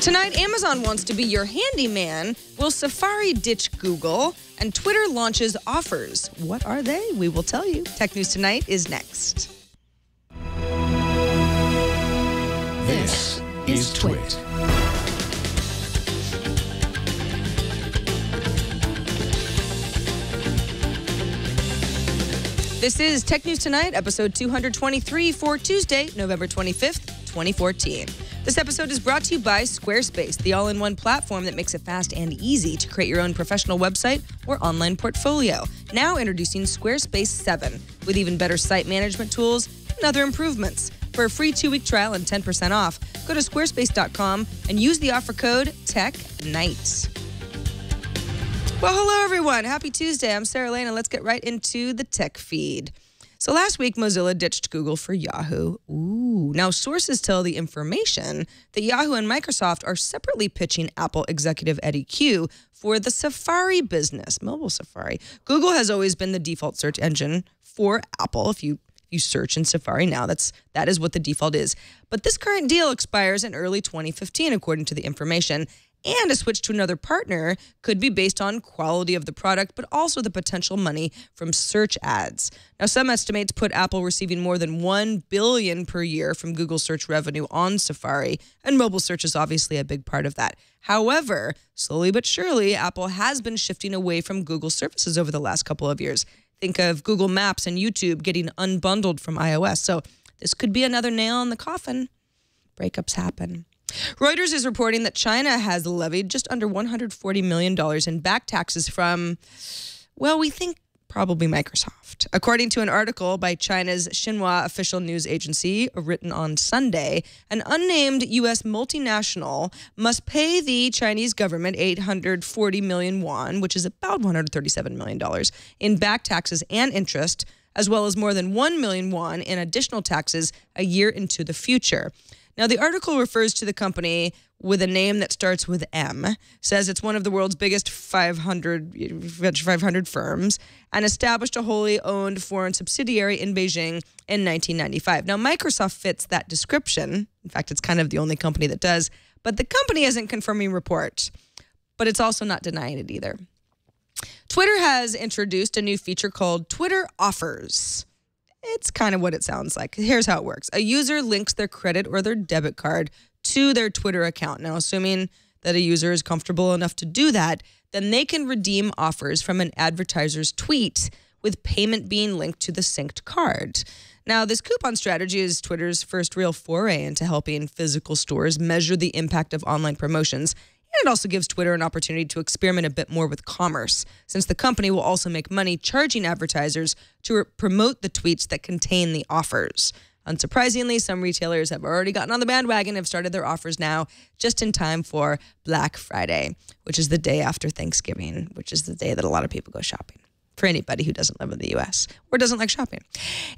Tonight, Amazon wants to be your handyman. Will Safari ditch Google? And Twitter launches offers. What are they? We will tell you. Tech News Tonight is next. This is Twit. This is Tech News Tonight, episode 223 for Tuesday, November 25th, 2014. This episode is brought to you by Squarespace, the all-in-one platform that makes it fast and easy to create your own professional website or online portfolio. Now introducing Squarespace 7, with even better site management tools and other improvements. For a free 2-week trial and 10% off, go to squarespace.com and use the offer code TECHNIGHT. Well, hello, everyone. Happy Tuesday. I'm Sarah Lane, and let's get right into the tech feed. So last week, Mozilla ditched Google for Yahoo. Ooh. Now, sources tell the information that Yahoo and Microsoft are separately pitching Apple executive Eddie Cue for the Safari business, mobile Safari. Google has always been the default search engine for Apple. If you search in Safari now, that is what the default is. But this current deal expires in early 2015, according to the information. And a switch to another partner could be based on quality of the product, but also the potential money from search ads. Now, some estimates put Apple receiving more than $1 billion per year from Google search revenue on Safari, and mobile search is obviously a big part of that. However, slowly but surely, Apple has been shifting away from Google services over the last couple of years. Think of Google Maps and YouTube getting unbundled from iOS. So this could be another nail in the coffin. Breakups happen. Reuters is reporting that China has levied just under $140 million in back taxes from, well, we think probably Microsoft. According to an article by China's Xinhua official news agency written on Sunday, an unnamed U.S. multinational must pay the Chinese government 840 million yuan, which is about $137 million, in back taxes and interest, as well as more than 1 million yuan in additional taxes a year into the future. Now, the article refers to the company with a name that starts with M, says it's one of the world's biggest 500 firms, and established a wholly owned foreign subsidiary in Beijing in 1995. Now, Microsoft fits that description. In fact, it's kind of the only company that does. But the company isn't confirming report, but it's also not denying it either. Twitter has introduced a new feature called Twitter Offers. It's kind of what it sounds like. Here's how it works. A user links their credit or their debit card to their Twitter account. Now, assuming that a user is comfortable enough to do that, then they can redeem offers from an advertiser's tweet with payment being linked to the synced card. Now, this coupon strategy is Twitter's first real foray into helping physical stores measure the impact of online promotions. And it also gives Twitter an opportunity to experiment a bit more with commerce, since the company will also make money charging advertisers to promote the tweets that contain the offers. Unsurprisingly, some retailers have already gotten on the bandwagon and have started their offers now, just in time for Black Friday, which is the day after Thanksgiving, which is the day that a lot of people go shopping. For anybody who doesn't live in the U.S. or doesn't like shopping.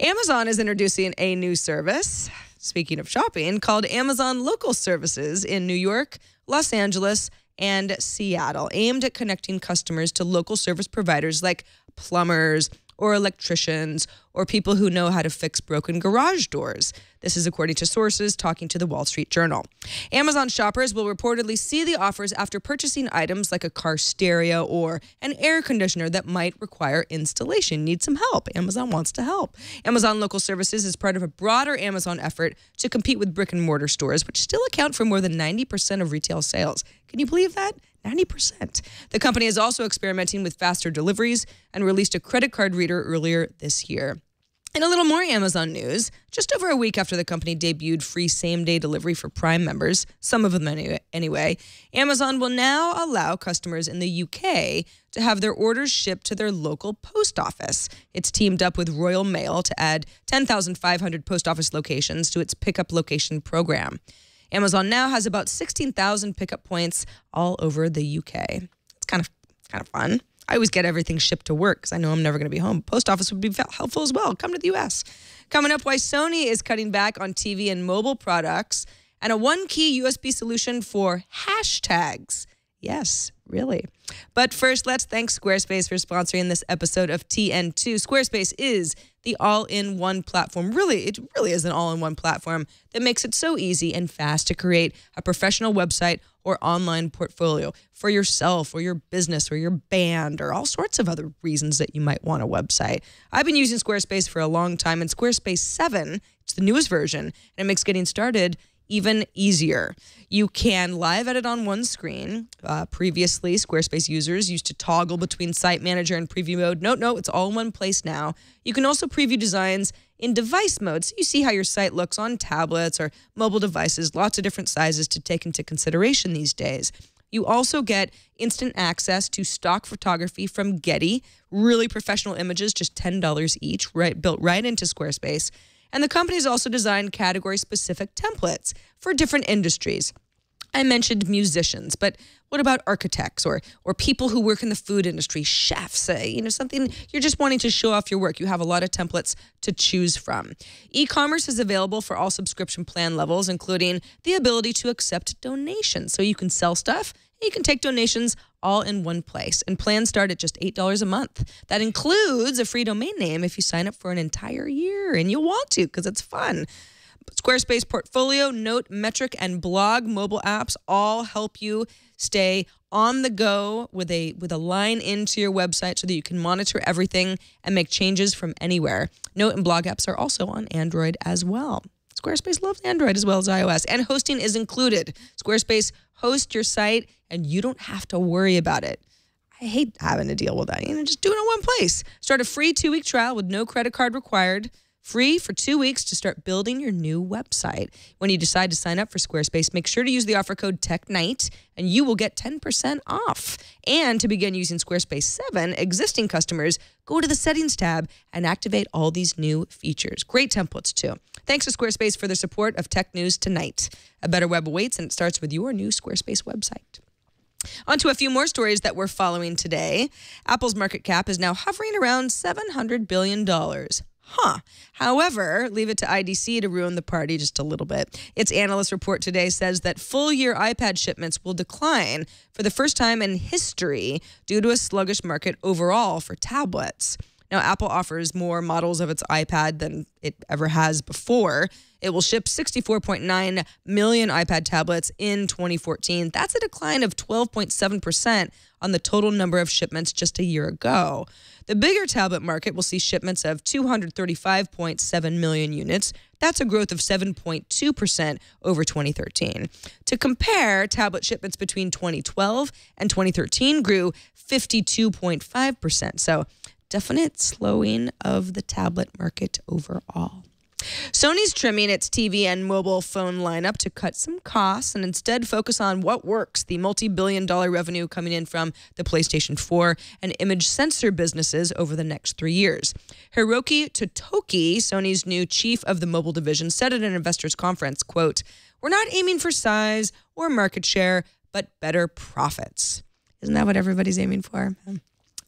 Amazon is introducing a new service, speaking of shopping, called Amazon Local Services in New York, Los Angeles, and Seattle, aimed at connecting customers to local service providers like plumbers or electricians or people who know how to fix broken garage doors. This is according to sources talking to the Wall Street Journal. Amazon shoppers will reportedly see the offers after purchasing items like a car stereo or an air conditioner that might require installation. Need some help. Amazon wants to help. Amazon Local Services is part of a broader Amazon effort to compete with brick-and-mortar stores, which still account for more than 90% of retail sales. Can you believe that? 90%. The company is also experimenting with faster deliveries and released a credit card reader earlier this year. In a little more Amazon news, just over a week after the company debuted free same-day delivery for Prime members, some of them anyway, Amazon will now allow customers in the UK to have their orders shipped to their local post office. It's teamed up with Royal Mail to add 10,500 post office locations to its pickup location program. Amazon now has about 16,000 pickup points all over the UK. It's kind of fun. I always get everything shipped to work because I know I'm never going to be home. Post office would be helpful as well. Come to the U.S. Coming up, why Sony is cutting back on TV and mobile products, and a one-key USB solution for hashtags. Yes, really. But first, let's thank Squarespace for sponsoring this episode of TN2. Squarespace is the all-in-one platform. Really, it really is an all-in-one platform that makes it so easy and fast to create a professional website or online portfolio for yourself or your business or your band or all sorts of other reasons that you might want a website. I've been using Squarespace for a long time, and Squarespace 7, it's the newest version, and it makes getting started even easier. You can live edit on one screen. Previously, Squarespace users used to toggle between site manager and preview mode. No, it's all in one place now. You can also preview designs in device mode, so you see how your site looks on tablets or mobile devices, lots of different sizes to take into consideration these days. You also get instant access to stock photography from Getty, really professional images, just $10 each, right, built right into Squarespace. And the company's also designed category-specific templates for different industries. I mentioned musicians, but what about architects or people who work in the food industry, chefs, something you're just wanting to show off your work. You have a lot of templates to choose from. E-commerce is available for all subscription plan levels, including the ability to accept donations. So you can sell stuff, and you can take donations all in one place. And plans start at just $8 a month. That includes a free domain name if you sign up for an entire year, and you'll want to because it's fun. Squarespace Portfolio, Note, Metric, and Blog mobile apps all help you stay on the go with a line into your website so that you can monitor everything and make changes from anywhere. Note and Blog apps are also on Android as well. Squarespace loves Android as well as iOS, and hosting is included. Squarespace hosts your site, and you don't have to worry about it. I hate having to deal with that. Just do it in one place. Start a free 2-week trial with no credit card required. Free for 2 weeks to start building your new website. When you decide to sign up for Squarespace, make sure to use the offer code TECHNIGHT, and you will get 10% off. And to begin using Squarespace 7, existing customers go to the Settings tab and activate all these new features. Great templates, too. Thanks to Squarespace for their support of Tech News Tonight. A better web awaits, and it starts with your new Squarespace website. On to a few more stories that we're following today. Apple's market cap is now hovering around $700 billion. However, leave it to IDC to ruin the party just a little bit. Its analyst report today says that full-year iPad shipments will decline for the first time in history due to a sluggish market overall for tablets. Now, Apple offers more models of its iPad than it ever has before. It will ship 64.9 million iPad tablets in 2014. That's a decline of 12.7% on the total number of shipments just a year ago. The bigger tablet market will see shipments of 235.7 million units. That's a growth of 7.2% over 2013. To compare, tablet shipments between 2012 and 2013 grew 52.5%. So definite slowing of the tablet market overall. Sony's trimming its TV and mobile phone lineup to cut some costs and instead focus on what works, the multi-billion-dollar revenue coming in from the PlayStation 4 and image sensor businesses over the next 3 years. Hiroki Totoki, Sony's new chief of the mobile division, said at an investors conference, quote, "We're not aiming for size or market share, but better profits." Isn't that what everybody's aiming for?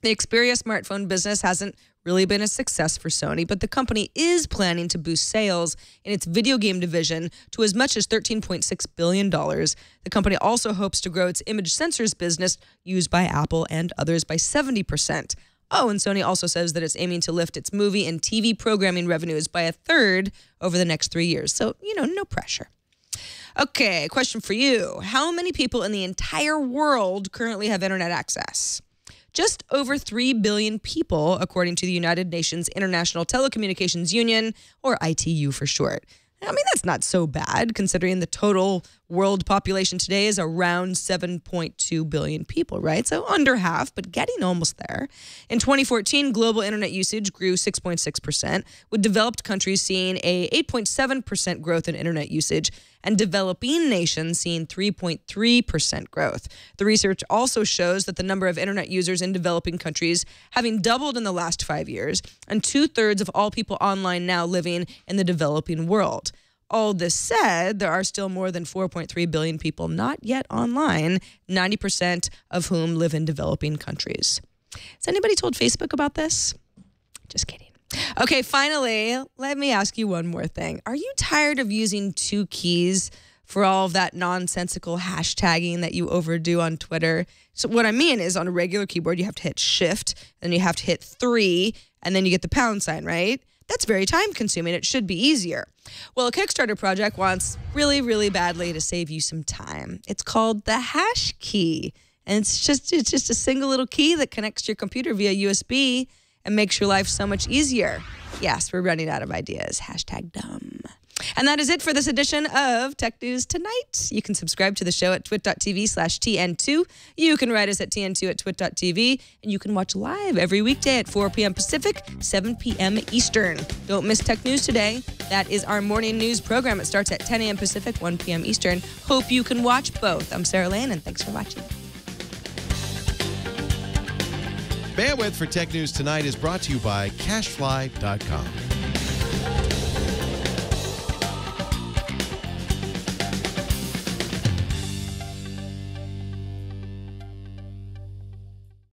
The Xperia smartphone business hasn't really been a success for Sony, but the company is planning to boost sales in its video game division to as much as $13.6 billion. The company also hopes to grow its image sensors business used by Apple and others by 70%. Oh, and Sony also says that it's aiming to lift its movie and TV programming revenues by 1/3 over the next 3 years. So, no pressure. Okay, question for you. How many people in the entire world currently have internet access? Just over 3 billion people, according to the United Nations International Telecommunications Union, or ITU for short. I mean, that's not so bad, considering the total world population today is around 7.2 billion people, right? So under half, but getting almost there. In 2014, global internet usage grew 6.6%, with developed countries seeing a 8.7% growth in internet usage, and developing nations seeing 3.3% growth. The research also shows that the number of internet users in developing countries having doubled in the last 5 years, and 2/3 of all people online now living in the developing world. All this said, there are still more than 4.3 billion people not yet online, 90% of whom live in developing countries. Has anybody told Facebook about this? Just kidding. Okay, finally, let me ask you one more thing. Are you tired of using two keys for all of that nonsensical hashtagging that you overdo on Twitter. So what I mean is on a regular keyboard, you have to hit shift, then you have to hit 3, and then you get the pound sign, right? That's very time-consuming. It should be easier. Well, a Kickstarter project wants really, really badly to save you some time. It's called the HashKey, and it's just a single little key that connects to your computer via USB and makes your life so much easier. Yes, we're running out of ideas. Hashtag dumb. And that is it for this edition of Tech News Tonight. You can subscribe to the show at twit.tv/TN2. You can write us at TN2@twit.tv. And you can watch live every weekday at 4 p.m. Pacific, 7 p.m. Eastern. Don't miss Tech News Today. That is our morning news program. It starts at 10 a.m. Pacific, 1 p.m. Eastern. Hope you can watch both. I'm Sarah Lane, and thanks for watching. Bandwidth for Tech News Tonight is brought to you by Cashfly.com.